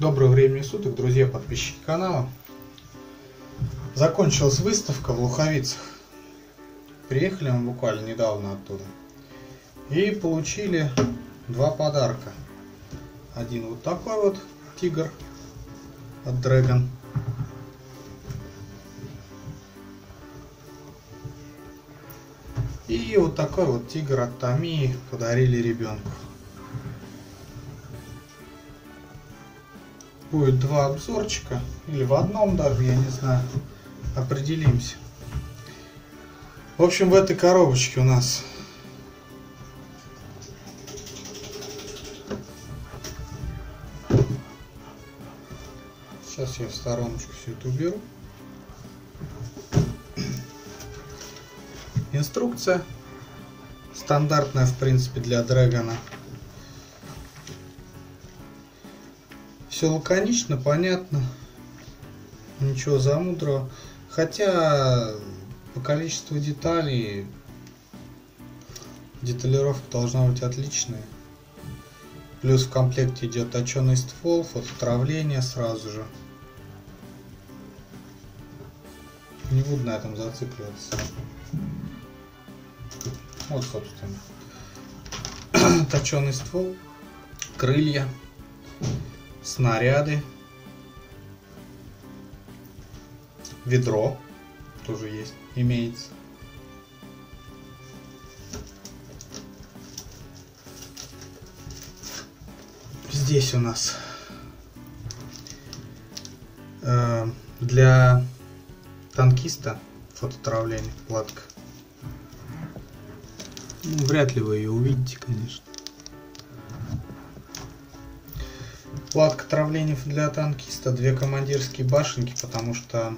Доброго времени суток, друзья, подписчики канала. Закончилась выставка в Луховицах. Приехали мы буквально недавно оттуда. И получили два подарка. Один вот такой вот тигр от Dragon. И вот такой вот тигр от Тамии подарили ребенку. Будет два обзорчика, или в одном даже, я не знаю, определимся. В общем, в этой коробочке у нас сейчас я в стороночку все это уберу. Инструкция стандартная, в принципе, для Драгона. Все лаконично, понятно, ничего замудрого, хотя по количеству деталей деталировка должна быть отличная. Плюс в комплекте идет точеный ствол, фототравление сразу же. Не буду на этом зацикливаться. Вот, собственно, точеный ствол, крылья, снаряды, ведро тоже есть, имеется. Здесь у нас для танкиста фототравление, платка. Ну, вряд ли вы ее увидите, конечно. Платка травления для танкиста, две командирские башенки, потому что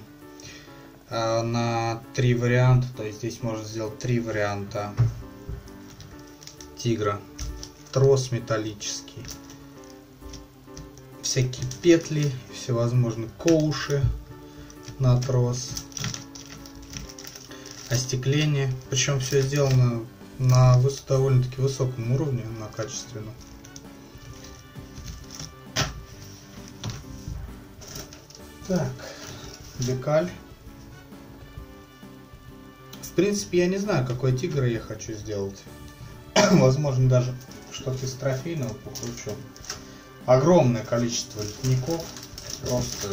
на три варианта, то есть здесь можно сделать три варианта тигра. Трос металлический, всякие петли, всевозможные коуши на трос, остекление, причем все сделано на довольно-таки высоком уровне, на качественном. Так, декаль. В принципе, я не знаю, какой тигр я хочу сделать. Возможно, даже что-то из трофейного покручу. Огромное количество литников. Просто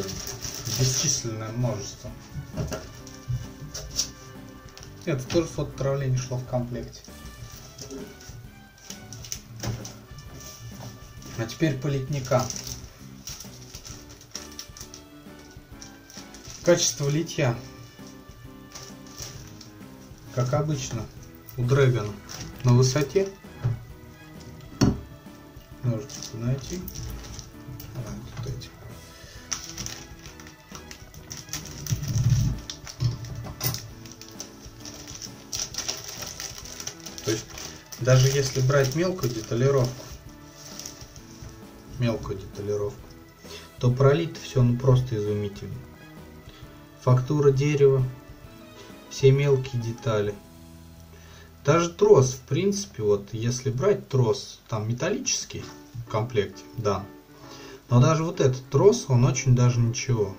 бесчисленное множество. Это тоже фототравление шло в комплекте. А теперь по литникам. Качество литья, как обычно, у Драгона на высоте. Ножички найти. Вот эти. То есть, даже если брать мелкую деталировку, то пролито все ну просто изумительно. Фактура дерева, все мелкие детали. Даже трос, в принципе, вот если брать трос, там металлический в комплекте, да. Но даже вот этот трос, он очень даже ничего.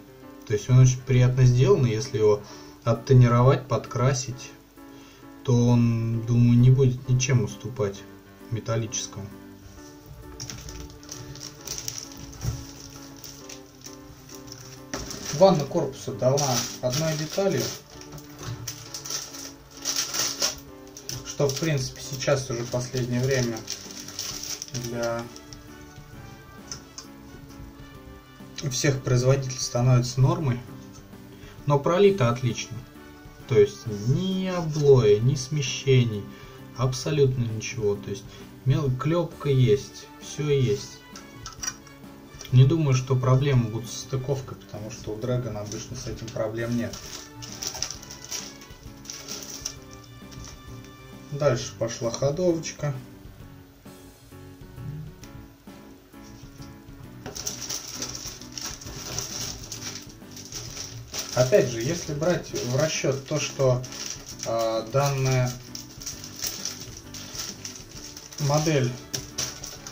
То есть он очень приятно сделан, если его оттонировать, подкрасить, то он, думаю, не будет ничем уступать металлическому. Ванна корпуса дала одной деталью, что, в принципе, сейчас уже в последнее время для всех производителей становится нормой, но пролито отлично, то есть ни облоя, ни смещений, абсолютно ничего, то есть клепка есть, все есть. Не думаю, что проблемы будут с стыковкой, потому что у Драгона обычно с этим проблем нет. Дальше пошла ходовочка. Опять же, если брать в расчет то, что данная модель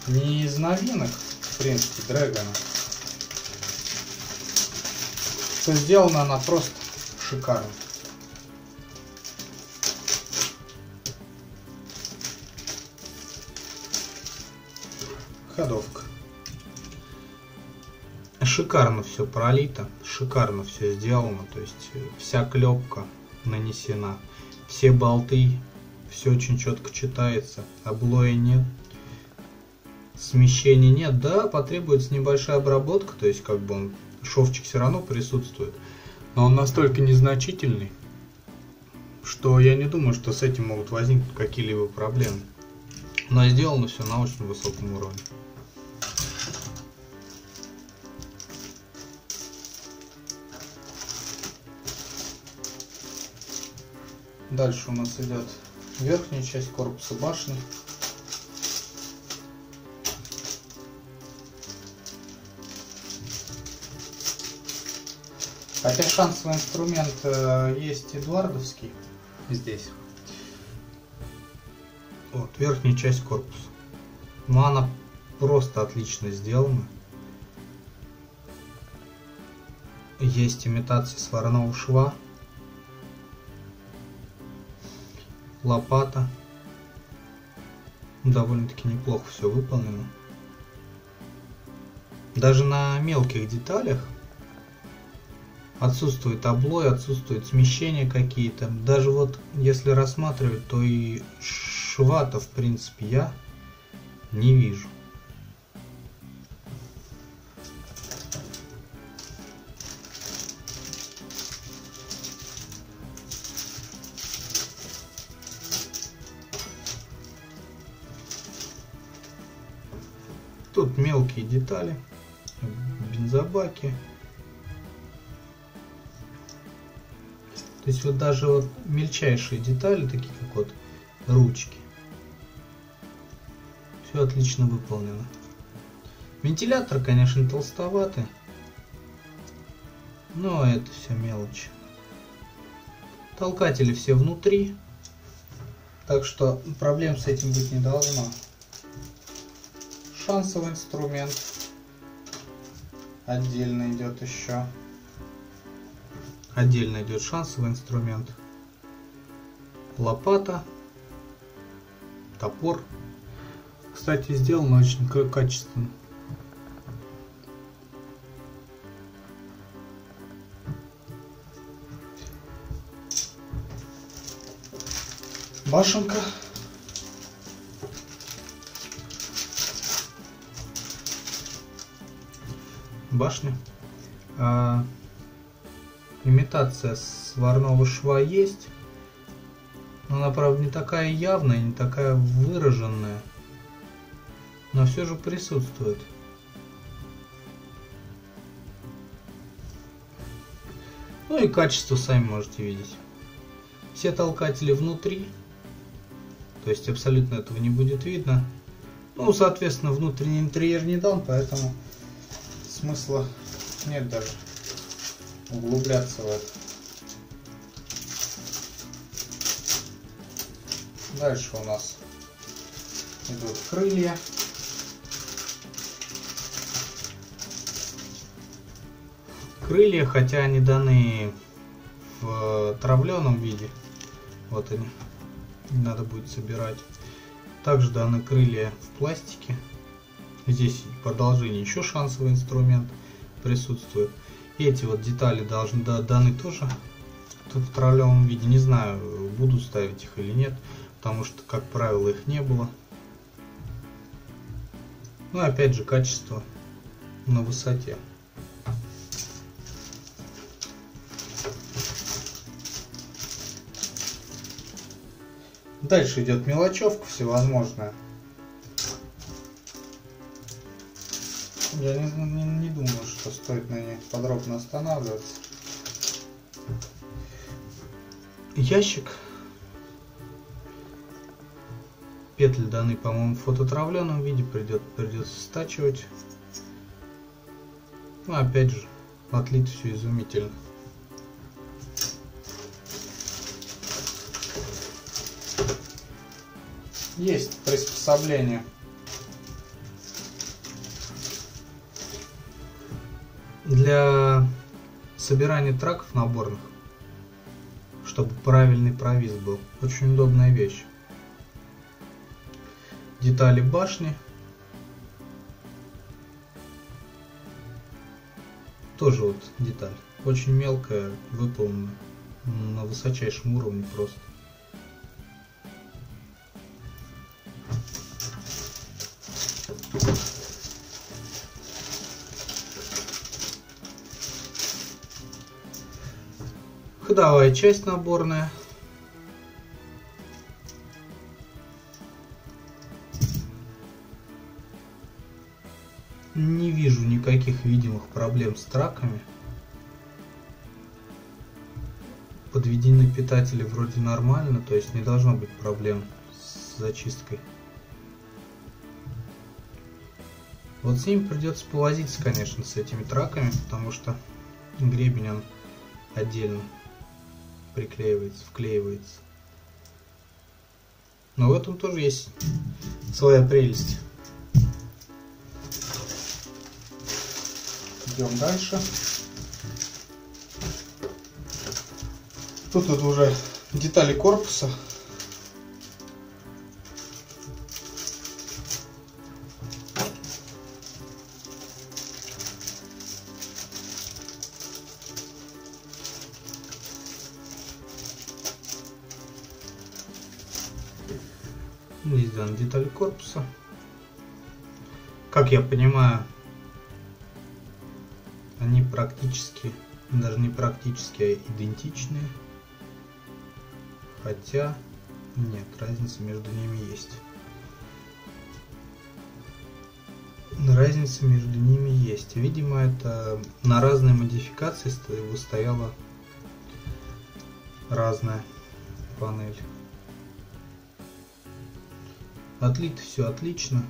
не из новинок, в принципе, Драгона, что сделана она просто шикарно. Ходовка. Шикарно все пролито, шикарно все сделано, то есть вся клепка нанесена, все болты, все очень четко читается, облоя нет, смещений нет, да, потребуется небольшая обработка, то есть как бы он, шовчик все равно присутствует, но он настолько незначительный, что я не думаю, что с этим могут возникнуть какие-либо проблемы, но сделано все на очень высоком уровне. Дальше у нас идет верхняя часть корпуса башни. Хотя шансовый инструмент есть эдуардовский здесь. Вот верхняя часть корпуса. Но она просто отлично сделана. Есть имитация сварного шва. Лопата. Довольно-таки неплохо все выполнено. Даже на мелких деталях отсутствует облой, отсутствует смещение какие-то. Даже вот если рассматривать, то и шва-то в принципе я не вижу. Тут мелкие детали, бензобаки. То есть вот даже вот мельчайшие детали, такие как вот ручки. Все отлично выполнено. Вентилятор, конечно, толстоватый. Но это все мелочи. Толкатели все внутри. Так что проблем с этим быть не должно. Шансовый инструмент отдельно идет еще. Отдельно идет шансовый инструмент. Лопата. Топор. Кстати, сделан очень качественно. Башенка. Башня. Имитация сварного шва есть, но она, правда, не такая явная, не такая выраженная, но все же присутствует. Ну и качество сами можете видеть. Все толкатели внутри, то есть абсолютно этого не будет видно. Ну, соответственно, внутренний интерьер не дам, поэтому смысла нет даже углубляться в это. Дальше у нас идут крылья. Крылья, хотя они даны в травленом виде. Вот они. Надо будет собирать. Также даны крылья в пластике. Здесь продолжение еще шансовый инструмент присутствует. Эти вот детали должны даны тоже тут в травлевом виде. Не знаю, буду ставить их или нет, потому что, как правило, их не было. Ну, опять же, качество на высоте. Дальше идет мелочевка всевозможная. Я не думаю, что стоит на ней подробно останавливаться. Ящик. Петли даны, по-моему, в фототравленном виде. Придется стачивать. Ну, опять же, отлито все изумительно. Есть приспособление. Для собирание траков наборных, чтобы правильный провис был. Очень удобная вещь. Детали башни. Тоже вот деталь. Очень мелкая, выполнена на высочайшем уровне просто. Ходовая часть наборная. Не вижу никаких видимых проблем с траками. Подведены питатели вроде нормально, то есть не должно быть проблем с зачисткой. Вот с ними придется повозиться, конечно, с этими траками, потому что гребень он отдельно приклеивается, вклеивается. Но в этом тоже есть своя прелесть. Идем дальше. Тут уже детали корпуса. Здесь дана деталь корпуса. Как я понимаю, они практически, даже не практически, а идентичные. Хотя нет, разница между ними есть. Разница между ними есть. Видимо, это на разные модификации выстояла разная панель. Отлито все отлично.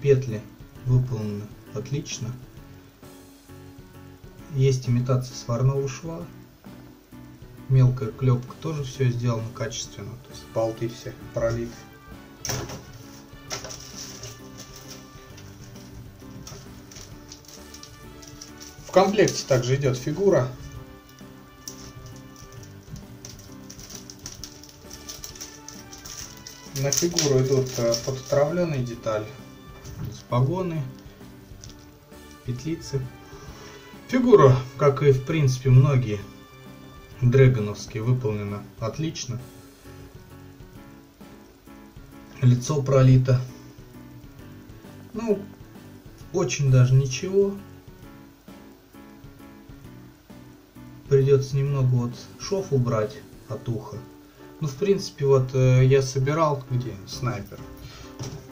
Петли выполнены отлично. Есть имитация сварного шва. Мелкая клепка, тоже все сделано качественно. То есть болты все пролиты. В комплекте также идет фигура. На фигуру идут подотравленные детали, погоны, петлицы. Фигура, как и в принципе многие дрэгоновские, выполнена отлично. Лицо пролито. Ну, очень даже ничего. Придется немного вот шов убрать от уха. Ну, в принципе, вот я собирал, где снайпер,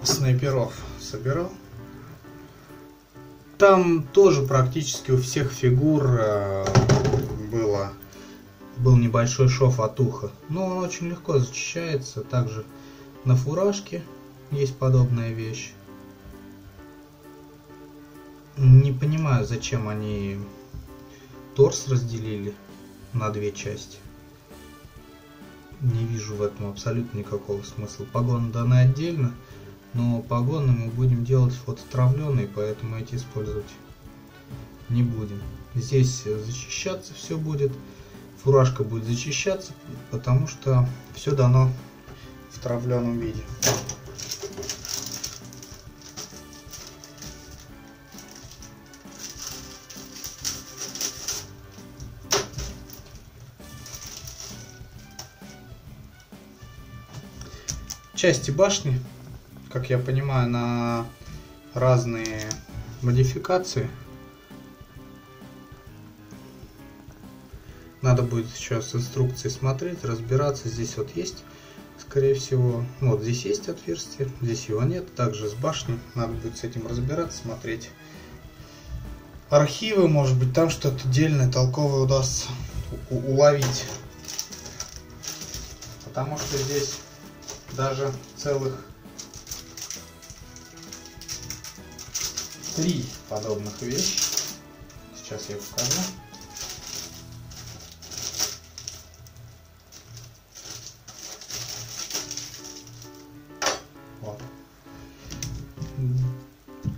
снайперов собирал. Там тоже практически у всех фигур был небольшой шов от уха, но он очень легко зачищается. Также на фуражке есть подобная вещь. Не понимаю, зачем они торс разделили на две части. Не вижу в этом абсолютно никакого смысла. Погоны даны отдельно, но погоны мы будем делать фототравленные, поэтому эти использовать не будем. Здесь зачищаться все будет, фуражка будет зачищаться, потому что все дано в травленном виде. Части башни, как я понимаю, на разные модификации. Надо будет сейчас инструкции смотреть, разбираться. Здесь вот есть, скорее всего, вот здесь есть отверстие, здесь его нет. Также с башней надо будет с этим разбираться, смотреть. Архивы, может быть, там что-то дельное, толковое удастся уловить. Потому что здесь даже целых 3 подобных вещи. Сейчас я покажу. Вот.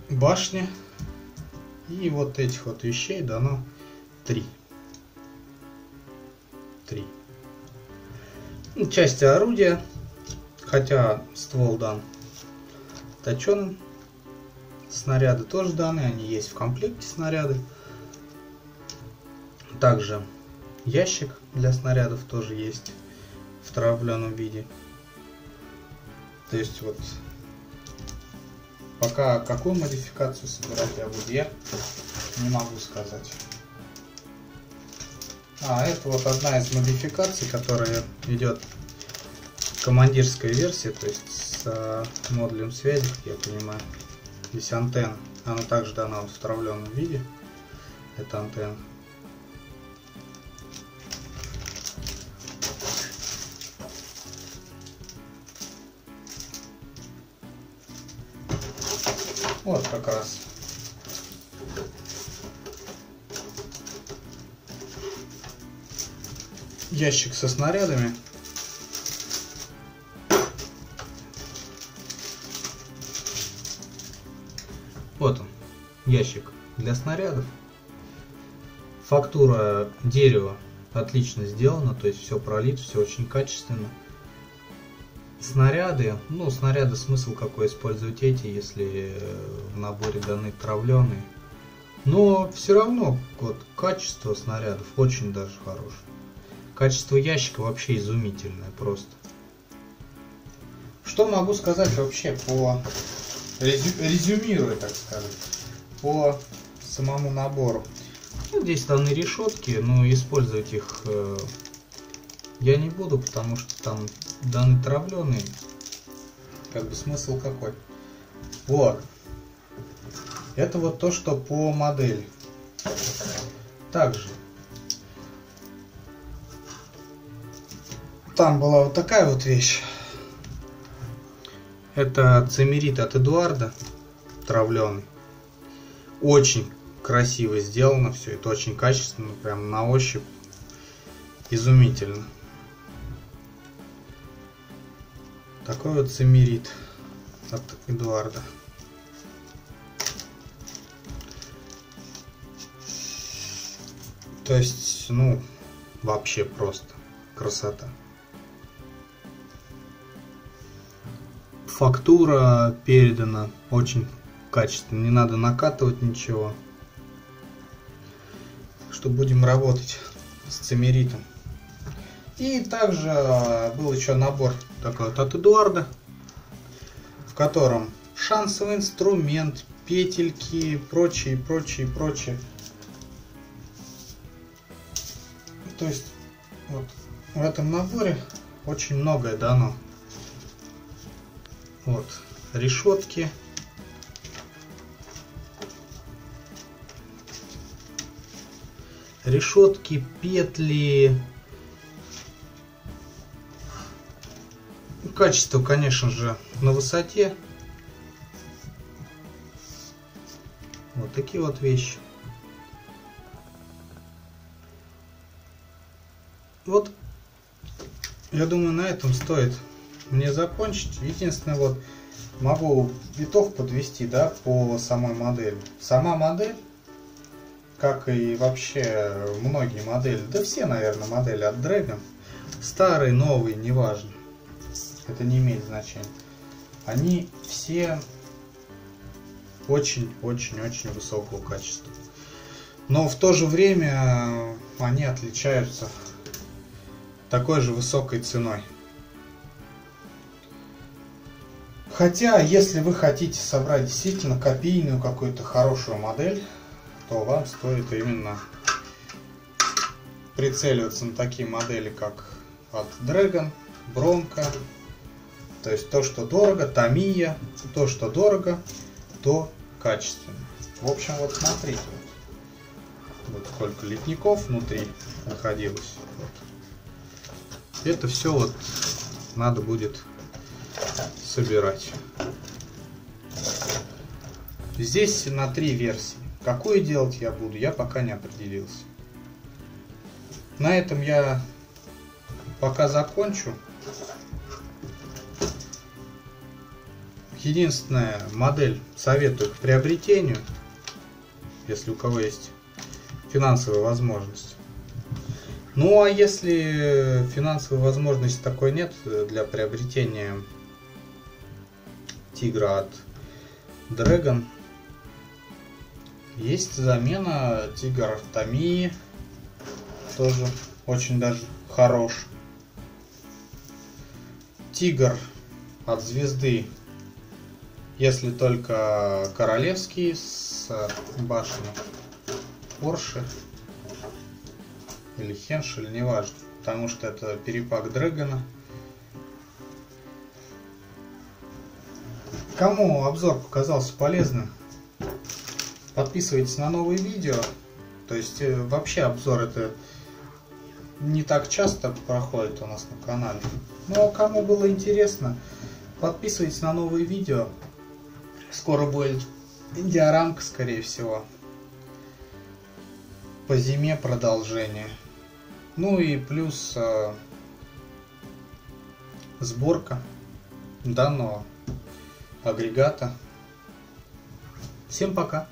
Башни. И вот этих вот вещей дано 3. Части орудия, хотя ствол дан точеным, снаряды тоже даны, они есть в комплекте снаряды. Также ящик для снарядов тоже есть в травленном виде. То есть вот пока какую модификацию собирать я буду, я не могу сказать. А это вот одна из модификаций, которая идет в командирской версии, то есть с модулем связи, как я понимаю. Здесь антенна, она также дана в вставленном виде. Это антенна. Вот как раз. Ящик со снарядами. Вот он, ящик для снарядов. Фактура дерева отлично сделана, то есть все пролито, все очень качественно. Снаряды, ну снаряды смысл какой использовать эти, если в наборе даны травленые. Но все равно вот качество снарядов очень даже хорошее. Качество ящика вообще изумительное просто. Что могу сказать вообще по... резюмирую, так сказать, по самому набору. Ну, здесь даны решетки, но использовать их я не буду, потому что там даны травленые. Как бы смысл какой. Вот. Это вот то, что по модели. Также. Там была вот такая вот вещь. Это цимерит от Эдуарда, травленый. Очень красиво сделано все, это очень качественно, прям на ощупь изумительно. Такой вот цимерит от Эдуарда. То есть, ну, вообще просто красота. Фактура передана очень качественно, не надо накатывать ничего. Что будем работать с цимеритом. И также был еще набор такой вот от Эдуарда, в котором шансовый инструмент, петельки, прочее. То есть вот в этом наборе очень многое дано. Вот решетки. Решетки, петли. Качество, конечно же, на высоте. Вот такие вот вещи. Вот. Я думаю, на этом стоит мне закончить. Единственное, вот могу итог подвести, да, по самой модели. Сама модель, как и вообще многие модели, да все, наверное, модели от Dragon, старые, новые, неважно, это не имеет значения, они все очень высокого качества, но в то же время они отличаются такой же высокой ценой. Хотя, если вы хотите собрать действительно копийную какую-то хорошую модель, то вам стоит именно прицеливаться на такие модели, как от Dragon, Bronco. То есть то, что дорого, Тамия, то, что дорого, то качественно. В общем, вот смотрите, вот сколько литников внутри находилось. Вот. Это все вот надо будет собирать. Здесь на 3 версии. Какую делать я буду, я пока не определился. На этом я пока закончу. Единственная модель советую к приобретению, если у кого есть финансовая возможность. Ну а если финансовой возможности такой нет для приобретения тигра от Dragon, есть замена, тигр Тамии тоже очень даже хорош. Тигр от Звезды, если только королевский, с башней Порше или Хеншель, неважно, потому что это перепак Дрэгона. Кому обзор показался полезным, подписывайтесь на новые видео. То есть вообще обзор это не так часто проходит у нас на канале. Но кому было интересно, подписывайтесь на новые видео. Скоро будет диорамка, скорее всего. По зиме продолжение. Ну и плюс сборка данного агрегата. Всем пока!